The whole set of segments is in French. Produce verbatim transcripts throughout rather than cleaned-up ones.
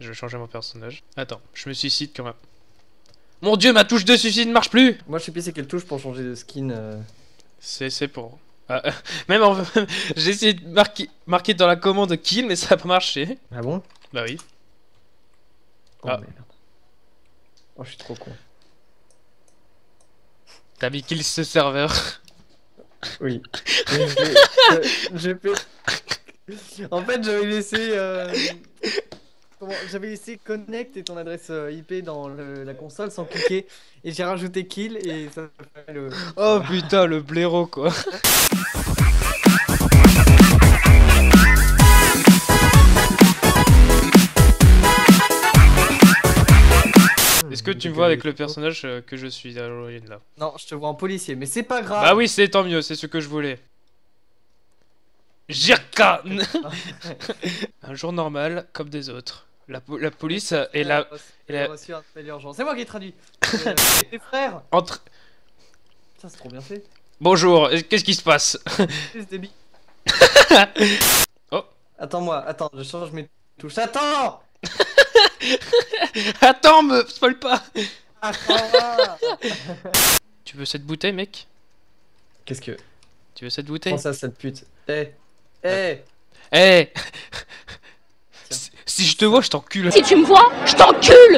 Je vais changer mon personnage. Attends, je me suicide quand même. Mon dieu, ma touche de suicide ne marche plus. Moi je sais plus c'est quelle touche pour changer de skin. Euh... C'est pour... Ah, euh, même en... j'ai essayé de marquer, marquer dans la commande kill mais ça n'a pas marché. Ah bon? Bah oui. Oh ah. Merde. Oh je suis trop con. T'as mis kill ce serveur. Oui. J'ai fait... En fait j'avais laissé... Euh... J'avais laissé connect et ton adresse I P dans le, la console sans cliquer et j'ai rajouté kill et ça fait le... Oh putain le blaireau quoi. Est-ce que tu me vois avec le personnage que je suis à l'origine là? Non, je te vois en policier mais c'est pas grave. Bah oui c'est tant mieux, c'est ce que je voulais. Jirka. Un jour normal, comme des autres. La, po la police et la... la... C'est moi qui ai traduit. Mes frères. Entre... Putain, c'est trop bien fait. Bonjour, qu'est-ce qui se passe? Oh. Attends-moi, attends, je change mes touches. Attends. Attends, me spoil pas. Tu veux cette bouteille, mec? Qu'est-ce que... Tu veux cette bouteille? Pense à cette pute. Eh hey. Eh hey. Hey. Eh. Si je te vois, je t'encule. Si tu me vois, je t'encule.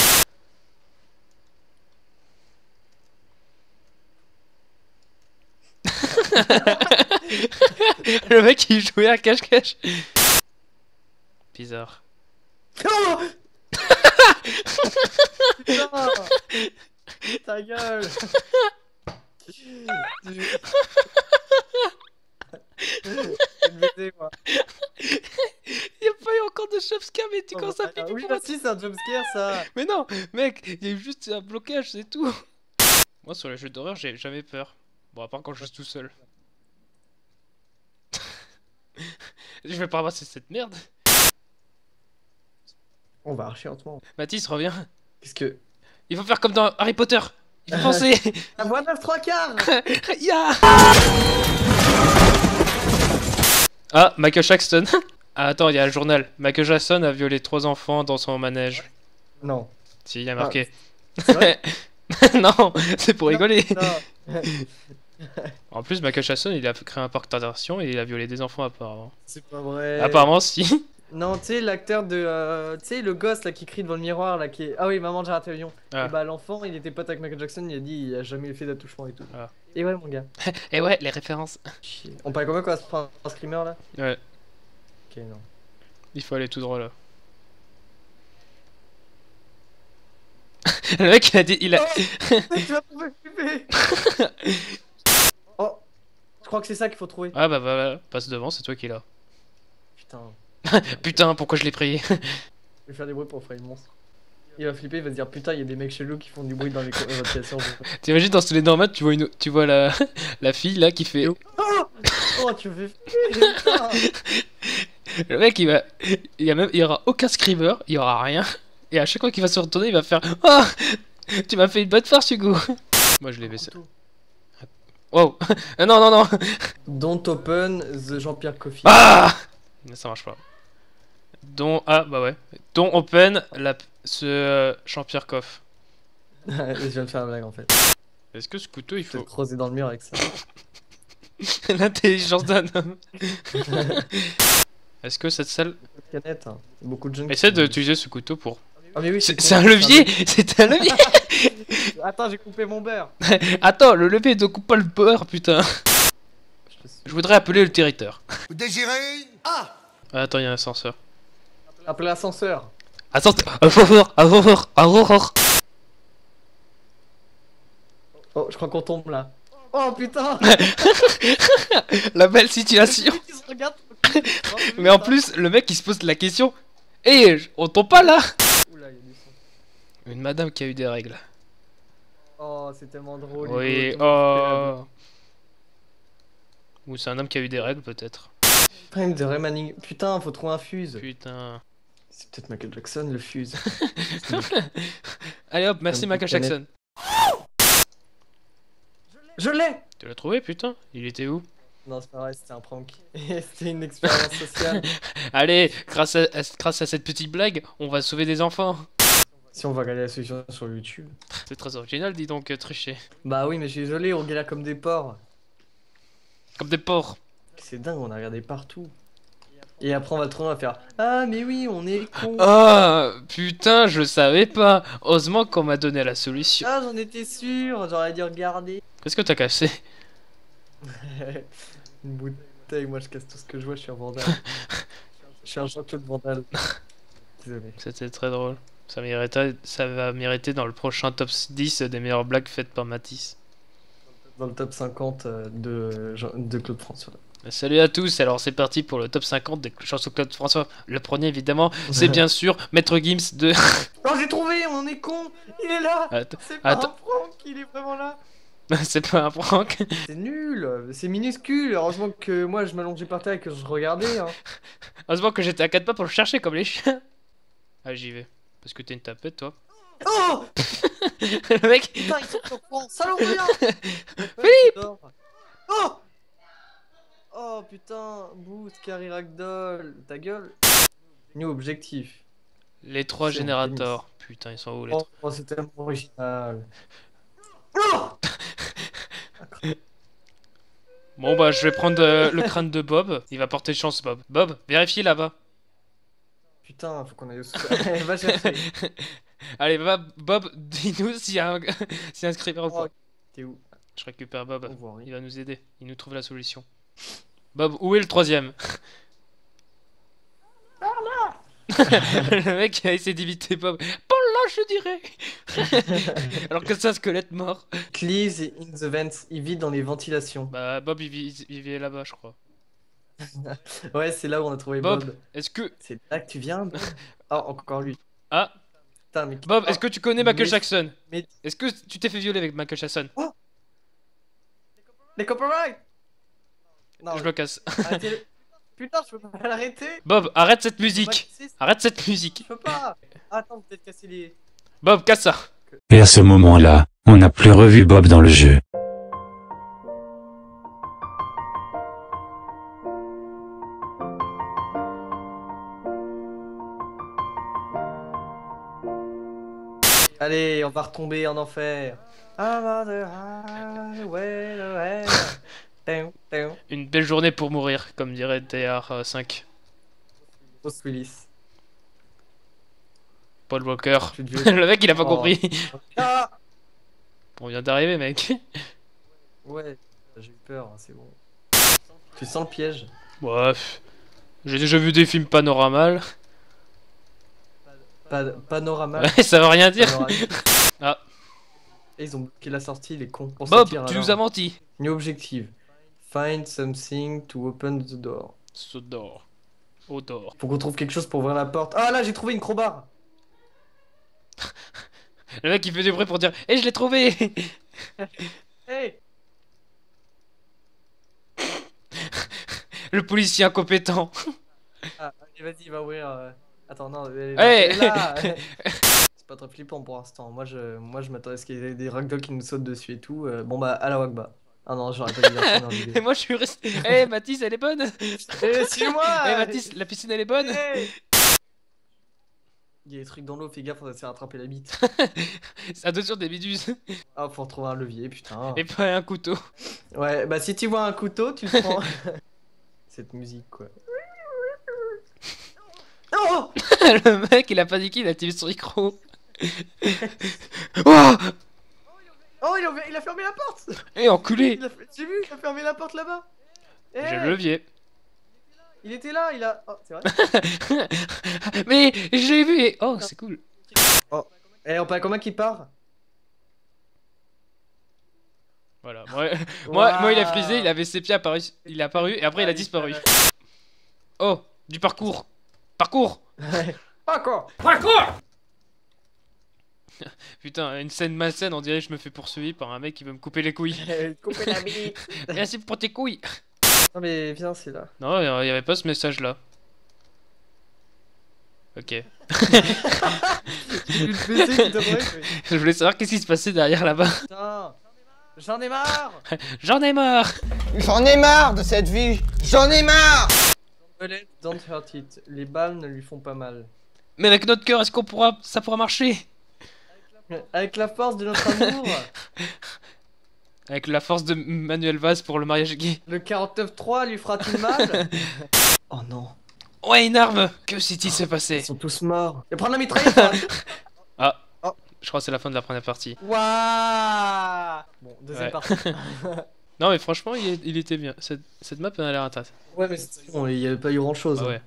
Le mec il jouait à cache-cache. Bizarre. Oh. Ta gueule. Il y a pas eu encore de jumpscare, mais tu commences à piquer. Oui, si c'est un jumpscare ça. Mais non, mec, il y a eu juste un blocage, c'est tout. Moi sur les jeux d'horreur, j'ai jamais peur. Bon, à part quand je suis tout seul. Je vais pas ramasser cette merde. On va archer en tout moment. Mathis, reviens. Qu'est-ce que... Il faut faire comme dans Harry Potter. Il faut penser. La voix neuf trois quarts. Ya. Ah, Michael Jackson. Ah, attends, il y a le journal. Michael Jackson a violé trois enfants dans son manège. Non. Si, il y a marqué. Ah, vrai. Non, c'est pour rigoler. Non. En plus, Michael Jackson, il a créé un parc d'attractions et il a violé des enfants apparemment. C'est pas vrai. Apparemment, si. Non, tu sais, l'acteur de... Euh, tu sais, le gosse là qui crie devant le miroir là qui est... Ah oui, maman, j'ai raté l'avion. Ah. Et bah, l'enfant, il était pote avec Michael Jackson, il a dit il a jamais fait d'attouchement et tout. Ah. Et ouais, mon gars. Et ouais, les références. Chier. On parle combien qu'on va se prendre un screamer là? Ouais. Ok, non. Il faut aller tout droit là. Le mec, il a dit. Il a... Oh, tu vas pas m'occuper. Oh, je crois que c'est ça qu'il faut trouver. Ah bah, bah, bah, passe devant, c'est toi qui l'as. Putain. Putain, pourquoi je l'ai pris? Je vais faire des bruits pour frayer le monstre. Il va flipper, il va se dire putain, il y a des mecs chelous qui font du bruit dans les conversations. T'imagines dans ce télénormal, tu vois une, tu vois la, la fille là qui fait. Oh, oh tu fais. Le mec, il va, il y a même, il y aura aucun screamer, il y aura rien. Et à chaque fois qu'il va se retourner, il va faire. Oh, tu m'as fait une bonne farce, Hugo. Moi, je l'ai baissé. Wow. Non, non, non. Don't open the Jean-Pierre Coffee. Ah. Mais ça marche pas. Don... Ah bah ouais. Don open la... ce euh, Jean-Pierre Coff. Je viens de faire la blague en fait. Est-ce que ce couteau il faut... Je vais te creuser dans le mur avec ça. L'intelligence d'un homme. Est-ce que cette salle... Canette, hein. Beaucoup de jeunes... Essaie d'utiliser ce couteau pour... Oh, oui, c'est un levier. C'est un levier. Attends, j'ai coupé mon beurre. Attends, le levier ne coupe pas le beurre putain. Je, Je voudrais appeler le territeur. Vous désirez... Ah. Attends, il y a un ascenseur. Appelez l'ascenseur. Ascenseur. Ascenseur. Ascenseur. Ascenseur. Oh, je crois qu'on tombe là. Oh putain. La belle situation. Mais en plus, le mec il se pose la question. Eh, hey, on tombe pas là. Oula, il y a du son. Une madame qui a eu des règles. Oh, c'est tellement drôle. Oui, oh. Ou c'est un homme qui a eu des règles peut-être. Putain, faut trouver un fuse. Putain. C'est peut-être Michael Jackson le fuse. Allez hop, merci Michael Jackson. Je l'ai. Tu l'as trouvé putain? Il était où? Non, c'est pas vrai, c'était un prank. C'était une expérience sociale. Allez, grâce à, grâce à cette petite blague, on va sauver des enfants. Si on va regarder la solution sur YouTube. C'est très original, dis donc, tricher. Bah oui, mais je suis désolé, on galère comme des porcs. Comme des porcs. C'est dingue, on a regardé partout. Et après, on va trop loin à faire. Ah, mais oui, on est con. Ah, putain, je savais pas. Heureusement qu'on m'a donné la solution. Ah, j'en étais sûr, j'aurais dû regarder. Qu'est-ce que t'as cassé? Une bouteille, moi je casse tout ce que je vois, je suis un vandale. Je suis un Jean-Claude Vandale. Désolé. C'était très drôle. Ça, mérita... ça va mériter dans le prochain top dix des meilleures blagues faites par Matisse. Dans le top cinquante de, de Claude François. Salut à tous, alors c'est parti pour le top cinquante des chansons Claude François. Le premier évidemment, c'est bien sûr Maître Gims de... Non, j'ai trouvé, on est con. Il est là. C'est pas un prank, il est vraiment là. C'est pas un prank. C'est nul, c'est minuscule. Heureusement que moi je m'allongeais par terre et que je regardais. Hein. Heureusement que j'étais à quatre pas pour le chercher comme les chiens. Ah, j'y vais. Parce que t'es une tapette, toi. Oh. Le mec. Putain, ils sont sur quoi? Salon, viens. Philippe. Oh. Oh putain. Boot, carry, ragdoll. Ta gueule. New objectif. Les trois générateurs. Putain, ils sont où les trois? Oh, c'est tellement original. Oh. Bon bah je vais prendre euh, le crâne de Bob. Il va porter chance, Bob. Bob, vérifie là-bas. Putain, faut qu'on aille au sous-sol. Allez, va chercher. Allez, va, Bob, dis-nous s'il y a un, s'il y a un scripteur ou quoi. T'es où? Je récupère Bob. Il va nous aider. Il nous trouve la solution. Bob, où est le troisième? Par là. Le mec a essayé d'éviter Bob. Par là, je dirais. Alors que c'est un squelette mort. Cleese est in the vents. Il vit dans les ventilations. Bah, Bob, il vit, il vit là-bas, je crois. Ouais, c'est là où on a trouvé Bob. Bob, est-ce que... C'est là que tu viens? Ah, oh, encore lui. Ah. Putain, mais... Bob, est-ce que tu connais Michael mais... Jackson mais... Est-ce que tu t'es fait violer avec Michael Jackson? Oh. Les copyrights. Non, je le casse. Arrêtez... Putain, je peux pas l'arrêter. Bob, arrête cette musique. Arrête cette musique. Je peux pas. Attends, peut-être casser les... Bob, casse ça. Et à ce moment-là, on n'a plus revu Bob dans le jeu. Allez, on va retomber en enfer. Une belle journée pour mourir, comme dirait D R cinq. Bruce Willis. Paul Walker. Le mec, il a pas oh. compris. Ah on vient d'arriver, mec. Ouais, j'ai eu peur, c'est bon. Tu sens le piège? Bref, j'ai déjà vu des films panoramal. Panorama. Ouais, ça veut rien dire. Ah. Et ils ont bloqué la sortie, les cons. On Bob, tu alors. nous as menti. New objective. Find something to open the door. The door. Au door. Faut qu'on trouve quelque chose pour ouvrir la porte. Ah là, j'ai trouvé une crowbar. Le mec il fait du bruit pour dire hé, hey, je l'ai trouvé. Hey. Le policier incompétent. Ah, vas-y, va ouvrir. Euh... Attends, non, hey c'est pas très flippant pour l'instant. Moi je, moi, je m'attendais à ce qu'il y ait des ragdolls qui nous sautent dessus et tout. Euh, bon bah, à la Wagba. Ah non, j'aurais pas dit la fin. Et moi je suis resté. Hé, hey, Mathis, elle est bonne. Eh, suis-moi. Hé, hey, Mathis, la piscine elle est bonne. Hey. Il y a des trucs dans l'eau, fais gaffe, on va se faire attraper la bite. Attention, des méduses. Ah, faut retrouver un levier, putain. Et pas un couteau. Ouais, bah si tu vois un couteau, tu le prends. Cette musique quoi. Oh. Le mec il a paniqué, il a activé son micro. Oh, oh il, a, il a fermé la porte. Eh hey, enculé. J'ai vu, il a fermé la porte là-bas. J'ai hey. le levier. Il était là, il a... Oh, c'est vrai. Mais j'ai vu et... Oh, c'est cool. Oh. Eh, on parle comment qui part. Voilà, moi, wow. moi, moi il a frisé, il avait ses pieds apparu, il a apparu et après ah, il a disparu. Oh, du parcours. Parcours. Parcours. Parcours. Putain, une scène malsaine, on dirait que je me fais poursuivre par un mec qui veut me couper les couilles. Couper la bite. Merci pour tes couilles. Non mais viens, c'est là. Non, il n'y avait pas ce message là. Ok. Je voulais savoir qu'est-ce qui se passait derrière là-bas. J'en ai marre. J'en ai marre. J'en ai marre de cette vie. J'en ai marre. Don't hurt it. Les balles ne lui font pas mal. Mais avec notre cœur, est-ce qu'on pourra, ça pourra marcher? Avec la force de notre amour. Avec la force de Manuel Valls pour le mariage gay. Le quarante-neuf trois lui fera-t-il mal? Oh non. Ouais, une arme. Que s'est-il oh, passé? Ils sont tous morts. Et prendre la mitraille. Ah. Oh. Je crois que c'est la fin de la première partie. Waouh. Bon, deuxième ouais. partie. Non mais franchement, il, est, il était bien. Cette, cette map, elle a l'air intéressante. Ouais, mais bon, il n'y avait pas eu grand-chose. Ah, ouais.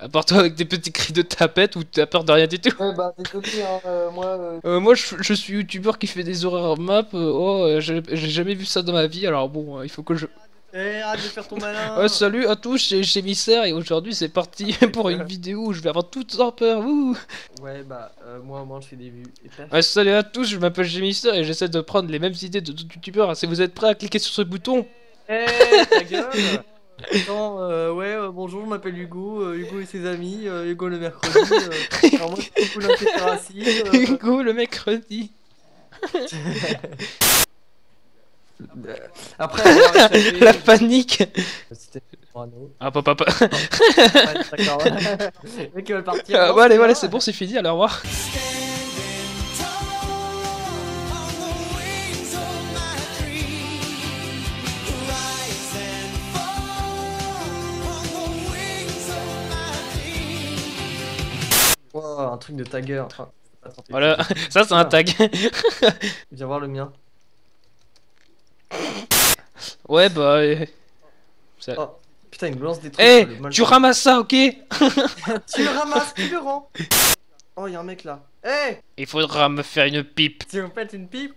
À part toi avec des petits cris de tapette ou t'as peur de rien du tout. Ouais bah désolé hein, euh, moi... Euh... Euh, moi je, je suis youtubeur qui fait des horreurs map, euh, oh j'ai jamais vu ça dans ma vie alors bon euh, il faut que je... Eh arrête de faire ton malin. euh, Salut à tous, c'est Missaire et aujourd'hui c'est parti pour une vidéo où je vais avoir toutes en peur, ouh. Ouais bah euh, moi au moins je fais des vues. Ouais, salut à tous, je m'appelle Missaire et j'essaie de prendre les mêmes idées de d'autres youtubeurs, hein. Si vous êtes prêts à cliquer sur ce bouton. Eh ta gueule. Attends, euh, ouais, euh, bonjour, je m'appelle Hugo, euh, Hugo et ses amis, euh, Hugo le mercredi, euh, alors moi je suis l'intégracie. Euh, Hugo le mercredi. Après, alors, échappé, la panique. C'était Ah, papa, papa. D'accord, ouais. Mec, il va partir. Euh, bon, allez, voilà, c'est bon, c'est fini, alors au revoir. Oh, un truc de tagueur. Enfin, voilà, ça c'est un tag. Viens voir le mien. Ouais bah... Euh... Ça... Oh, putain, il me lance des trucs. Eh, hey, tu ramasses ça, ok. Tu le ramasses, tu le rends. Oh, y'a un mec là. Eh hey, il faudra me faire une pipe. Si vous faites une pipe,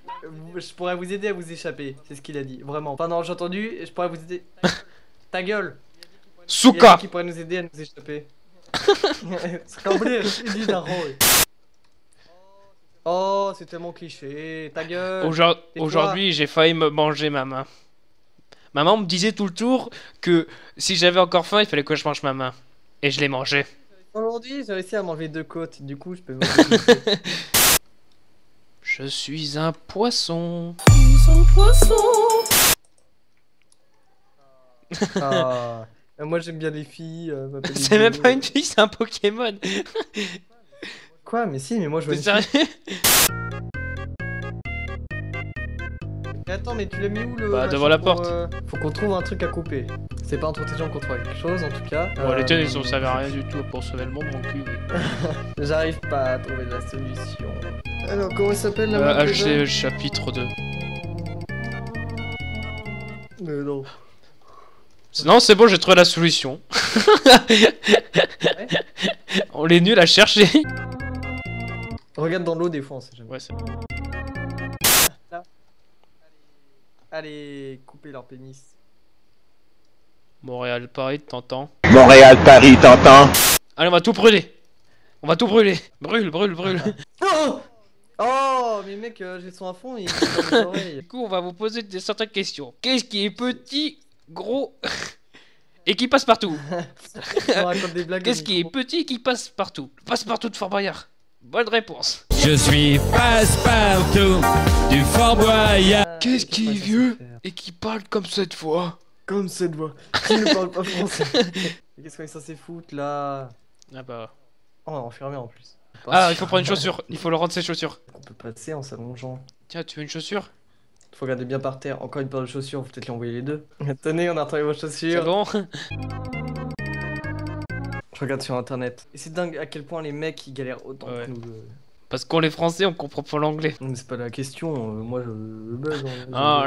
je pourrais vous aider à vous échapper. C'est ce qu'il a dit, vraiment. Enfin non, j'ai entendu, je pourrais vous aider. Ta gueule. Souka qui pourrait nous aider à nous échapper. Oh, c'est tellement cliché, ta gueule. Aujourd Aujourd'hui, j'ai failli me manger ma main. Maman me disait tout le tour que si j'avais encore faim, il fallait que je mange ma main. Et je l'ai mangée. Aujourd'hui, j'ai réussi à manger deux côtes, du coup, je peux manger. Je suis un poisson. Je suis un poisson. Ah. Moi j'aime bien les filles. Euh, c'est même pas une fille, c'est un Pokémon. Quoi? Mais si, mais moi je vois une sérieux fille. Mais attends, mais tu l'as mis où le... Bah devant la pour, porte. Euh... Faut qu'on trouve un truc à couper. C'est pas intelligent qu'on trouve quelque chose en tout cas. Bon, euh... les tiennes ils ont servi à rien du tout pour sauver le monde, mon cul. J'arrive pas à trouver la solution. Alors comment s'appelle la map déjà ? H G chapitre deux. Mais non. Non, c'est bon, j'ai trouvé la solution. Ouais. On est nuls à chercher. Regarde dans l'eau des fois, on sait jamais. Ouais, c'est bon. Là. Allez, coupez leur pénis. Montréal, Paris, t'entends? Montréal, Paris, t'entends? Allez, on va tout brûler. On va tout brûler. Brûle, brûle, brûle. Oh, oh mais mec, euh, j'ai son à fond. Il... Du coup, on va vous poser des certaines questions. Qu'est-ce qui est petit, gros et qui passe partout? Qu'est-ce qui est petit et qui passe partout? Passe partout de Fort Boyard. Bonne réponse. Je suis passe partout du Fort Boyard. Qu'est-ce qui est vieux et qui parle comme cette voix? Comme cette voix. Qui ne parle pas français? Qu'est-ce qu'on est censé foutre là? Ah bah. Oh, enfermé en plus. Ah, il faut prendre une chaussure. Il faut leur rendre ses chaussures. On peut passer en s'allongeant. Tiens, tu veux une chaussure? Faut regarder bien par terre, encore une paire de chaussures, peut-être lui envoyer les deux. Tenez, on a retrouvé vos chaussures. C'est bon. Je regarde sur internet. Et c'est dingue à quel point les mecs ils galèrent autant ouais. que nous. Euh... Parce qu'on est français, on comprend pas l'anglais. Mais c'est pas la question, euh, moi je buzz. Oh,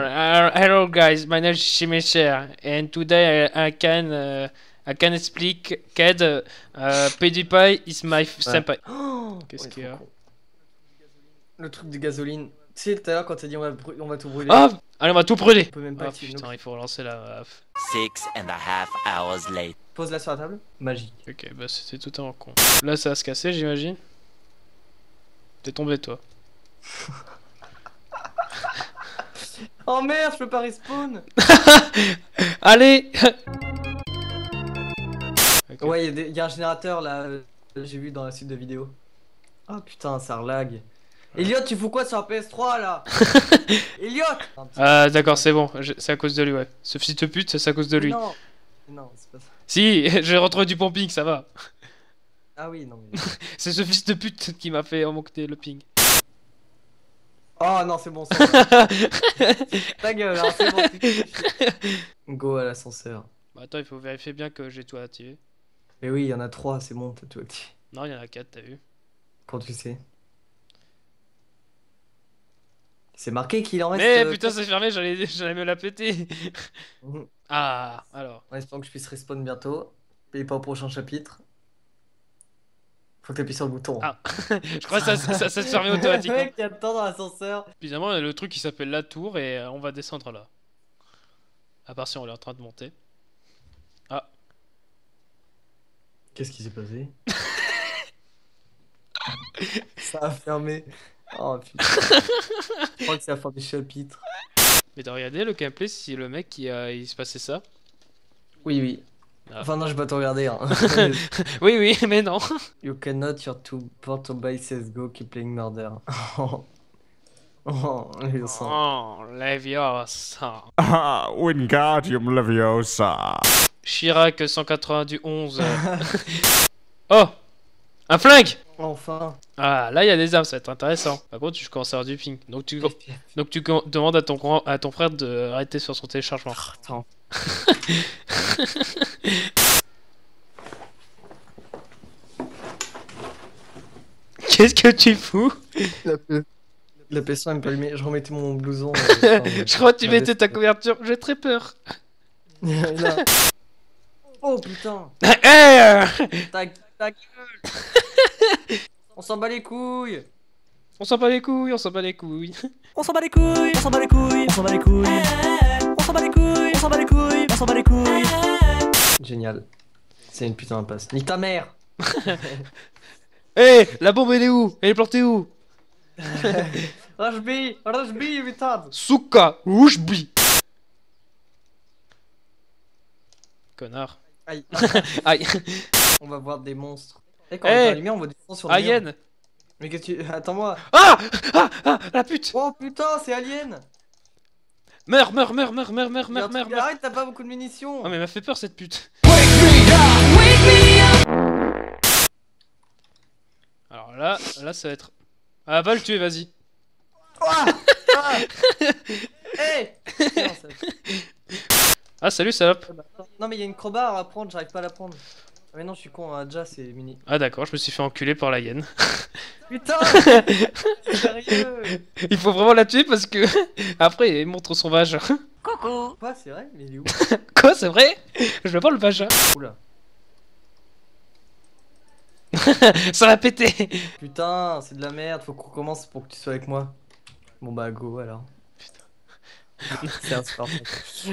hello guys, my name is Shimesher. And today I, I can, uh, I can explain that uh, PewDiePie is my senpai. Oh, qu'est-ce qu'il y a? Le truc de gasoline. Tu sais, tout à l'heure quand t'as dit on va, on va tout brûler. Ah, allez, on va tout brûler. On peut même pas. Ah, putain, il faut relancer la. Six and a half hours late. Pose la sur la table. Magique. Ok, bah c'était tout un con. Là, ça va se casser, j'imagine. T'es tombé, toi. Oh merde, je peux pas respawn. Allez. Okay. Ouais, il y, y a un générateur là. J'ai vu dans la suite de vidéo. Oh putain, ça relag. Elliot, tu fous quoi sur la P S trois là? Elliot. Ah d'accord, c'est bon, c'est à cause de lui, ouais. Ce fils de pute, c'est à cause de lui. Non, non, c'est pas ça. Si, j'ai retrouvé du pumping, ça va. Ah oui, non mais... c'est ce fils de pute qui m'a fait remonter le ping. Oh non, c'est bon, c'est bon. Ta gueule, hein, c'est bon. Go à l'ascenseur. Bah attends, il faut vérifier bien que j'ai tout activé. Mais oui, il y en a trois, c'est bon, t'as tout activé. Non, il y en a quatre, t'as vu. Quand tu sais. C'est marqué qu'il en reste... Mais euh, putain, c'est fermé, j'allais me la péter. Ah, alors... En espérant que je puisse respawn bientôt. Paye pas au prochain chapitre. Faut que t'appuies sur le bouton. Ah. Je crois que ça, ça, ça se ferme automatiquement. Le mec, il y a le temps dans l'ascenseur. Évidemment, il y a le truc qui s'appelle la tour et on va descendre là. À part si on est en train de monter. Ah. Qu'est-ce qui s'est passé? Ça a fermé. Oh putain. Je crois que c'est la fin du chapitre. Mais t'as regardé le gameplay si le mec il, euh, il se passait ça? Oui, oui. Ah. Enfin non, je vais pas te regarder hein. Oui oui, mais non. You cannot your two port by C S G O keep playing murder. Oh, oh, Leviosa. Oh, Leviosa. Ah, Wingardium Leviosa. Chirac cent quatre-vingt-onze. Oh, un flingue. Enfin. Ah, là il y a des armes, ça va être intéressant. Par contre, je commence à avoir du ping. Donc tu, Donc, tu demandes à ton, grand... à ton frère de arrêter sur son téléchargement. Attends. Qu'est-ce que tu fous? La, la P S un elle me permet, je remettais mon blouson. Euh, enfin, je crois que tu mettais ta couverture, j'ai très peur. Oh putain. Ta, ta gueule. On s'en bat les couilles. On s'en bat les couilles, on s'en bat les couilles. On s'en bat les couilles, on s'en bat les couilles, on s'en bat les couilles. On s'en bat les couilles, on s'en bat les couilles, on s'en bat les couilles. Génial. C'est une putain d'impasse. Nique ta mère. Eh, hey, la bombe elle est où? Elle est plantée où? Rajbi, Rajbi, putain. Souka, Rajbi. Connard. Aïe. Aïe. On va voir des monstres. Eh, quand hey. On va allumer, on voit des monstres sur le mur. Alien. Mais qu'est-ce que tu... Attends-moi. Ah, ah, ah, la pute. Oh putain, c'est Alien. Meurs, meurs, meurs, meurs, meurs, meurs, meurs, meurs. Arrête, t'as pas beaucoup de munitions. Ah mais elle m'a fait peur cette pute. Alors là, là ça va être... Ah va le tuer, vas-y. Ah salut salope. Non mais il y a une crowbar à prendre, j'arrive pas à la prendre. Ah mais non je suis con, hein, déjà c'est mini. Ah d'accord, je me suis fait enculer par la hyène. Putain. Sérieux. Il faut vraiment la tuer parce que après il montre son vagin. Coucou. Quoi c'est vrai? Mais il est où? Quoi c'est vrai? Je veux voir le vagin. Oula. Ça l'a pété. Putain c'est de la merde, faut qu'on commence pour que tu sois avec moi. Bon bah go alors. C'est un sport.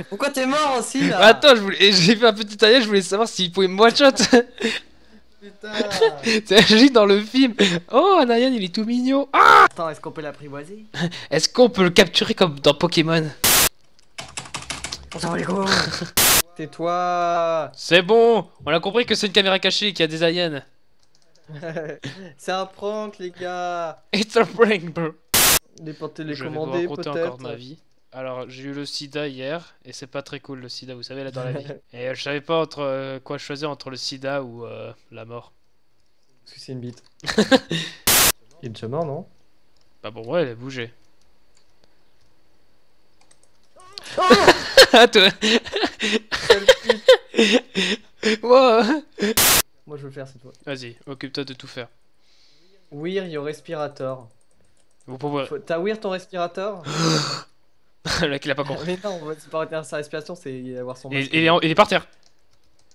Pourquoi t'es mort aussi là? Attends, j'ai voulais... fait un petit taillage, je voulais savoir s'il pouvait me one-shot. Putain. T'as agi dans le film. Oh, un alien, il est tout mignon. Ah attends, est-ce qu'on peut l'apprivoiser? Est-ce qu'on peut le capturer comme dans Pokémon? On s'en va les gros. Tais-toi. C'est bon, on a compris que c'est une caméra cachée et qu'il y a des aliens. C'est un prank les gars. It's a prank bro. Déportez les commandés peut-être. Alors j'ai eu le sida hier et c'est pas très cool le sida, vous savez là dans la vie. Et euh, je savais pas entre euh, quoi choisir entre le sida ou euh, la mort. Parce que c'est une bite. Il est déjà mort non? Bah bon ouais elle a bougé. Oh. Toi. Wow. Moi je veux faire cette fois. Vas-y, occupe-toi de tout faire. Wear your respirator. Vous pouvez... T'as wear ton respirator? Le mec il a pas compris. Mais non, c'est pas retenir sa respiration, c'est avoir son masque. Il, il, est en, il est par terre.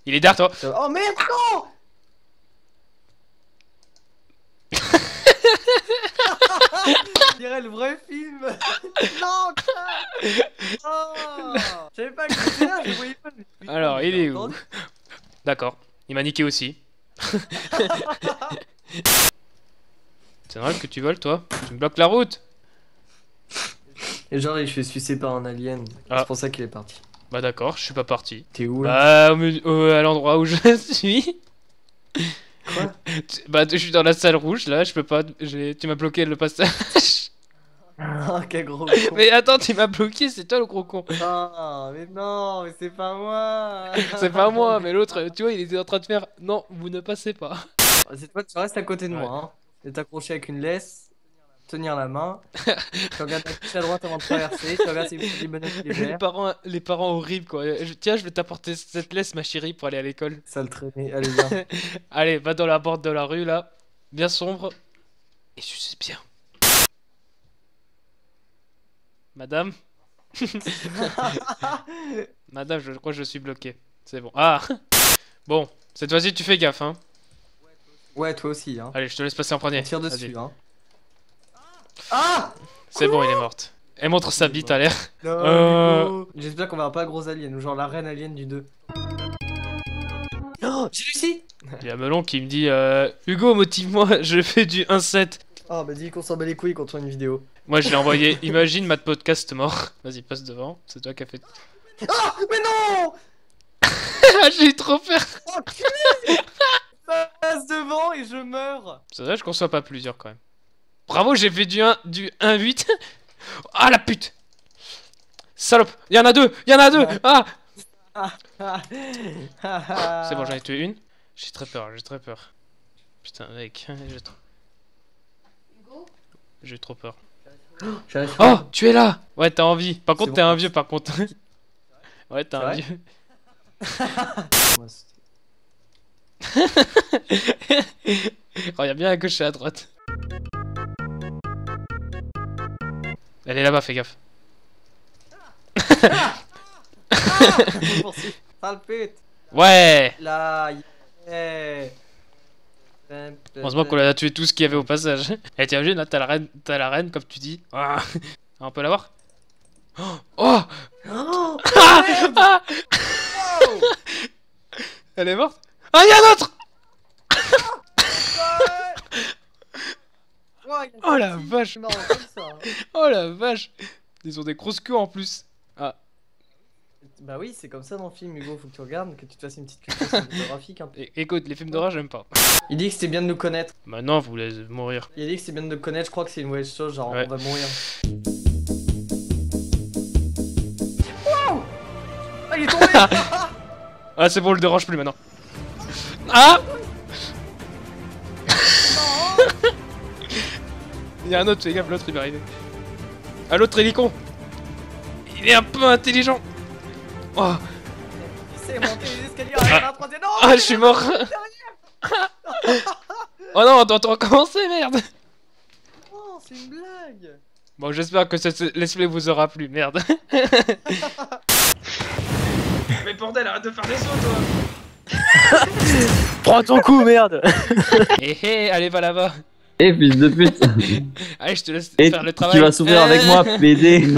Il est derrière toi. Oh merde, non. Je dirais le vrai film. Non, putain. Oh. Je savais pas que c'était là, je voyais pas. Putain, alors, il est où? D'accord, il m'a niqué aussi. C'est normal que tu voles toi. Tu me bloques la route. Et genre il se fait sucer par un alien, ah. C'est pour ça qu'il est parti. Bah d'accord, je suis pas parti. T'es où là? Bah, au, euh, à l'endroit où je suis. quoi? Bah, je suis dans la salle rouge là, je peux pas. Tu m'as bloqué le passage. Oh, quel gros con. Mais attends, tu m'as bloqué, c'est toi le gros con. Oh, mais non, mais c'est pas moi. C'est pas moi, mais l'autre, tu vois, il était en train de faire. Non, vous ne passez pas. Cette fois, tu restes à côté de ouais. moi. Tu hein. t'accrocher avec une laisse, tenir la main. Tu regardes ta couche à droite avant de traverser. Tu regardes si les bonhommes qui les les parents, les parents horribles quoi. Je, tiens, je vais t'apporter cette laisse, ma chérie, pour aller à l'école. Sale traînée, allez, viens. Allez, va dans la borde de la rue là, bien sombre. Et je sais bien. Madame. Madame, je crois que je suis bloqué. C'est bon. Ah. Bon, cette fois-ci, tu fais gaffe, hein. Ouais, toi aussi, hein. Allez, je te laisse passer en premier. Tire dessus, hein. Ah. C'est bon, il est morte. Elle montre sa bite à l'air. Euh... J'espère qu'on verra pas gros alien, ou genre la reine alien du deux. Oh, j'ai réussi. Il y a Melon qui me dit euh, Hugo, motive-moi, je fais du un sept. Oh, bah dis qu'on s'en bat les couilles quand on a une vidéo. Moi je l'ai envoyé, imagine Matt Podcast mort. Vas-y, passe devant, c'est toi qui as fait. Ah, mais non. J'ai eu trop peur. Oh, putain. Passe devant et je meurs. C'est vrai, je conçois pas plusieurs quand même. Bravo, j'ai fait du un huit. Du ah la pute. Salope, y'en a deux, y'en a deux. Ah. C'est bon, j'en ai tué une. J'ai très peur, j'ai très peur. Putain, mec, j'ai trop. J'ai trop peur. Oh, tu es là. Ouais, t'as envie. Par contre, bon, t'es un vieux, par contre. Ouais, t'es un vieux. Regarde bien à gauche et à droite. Elle est là-bas, fais gaffe. Ouais. Heureusement qu'on a tué tout ce qu'il y avait au passage. Et tiens, là, t'as la reine, t'as la reine, comme tu dis. Ah, on peut l'avoir. Oh, oh, oh ah, ah wow. Elle est morte. Ah, il y a un autre. Oh la vache. Oh la vache. Ils ont des grosses queues en plus. Ah. Bah oui, c'est comme ça dans le film, Hugo, faut que tu regardes, que tu te fasses une petite culture cinématographique. Hein. Écoute, les films d'horreur, j'aime pas. Il dit que c'était bien de nous connaître. Bah non, vous voulez mourir. Il dit que c'est bien de nous connaître, je crois que c'est une mauvaise chose, genre ouais. On va mourir. Wow. Ah, il est tombé. Ah, c'est bon, on le dérange plus maintenant. Ah. Il y a un autre, fais gaffe, l'autre il va arriver. Ah, l'autre il est con. Il est un peu intelligent. Oh. Il monté les escaliers, ah. Non, ah, je suis mort. Oh non, on doit recommencer, merde. Oh, c'est une blague. Bon, j'espère que cette let's play vous aura plu, merde. Mais bordel, arrête de faire des sauts, toi. Prends ton coup, merde. Eh, eh, allez, va là-bas. Eh, fils de pute. Allez, je te laisse Et faire le travail. Tu vas s'ouvrir euh... avec moi, pédé.